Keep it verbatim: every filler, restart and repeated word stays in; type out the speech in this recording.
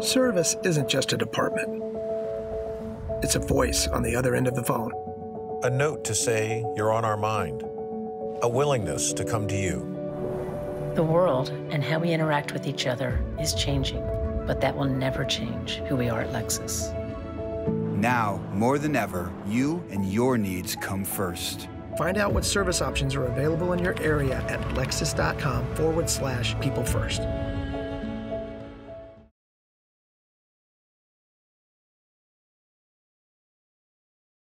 Service isn't just a department. It's a voice on the other end of the phone. A note to say you're on our mind. A willingness to come to you. The world and how we interact with each other is changing, but that will never change who we are at Lexus. Now, more than ever, you and your needs come first. Find out what service options are available in your area at lexus dot com forward slash people first.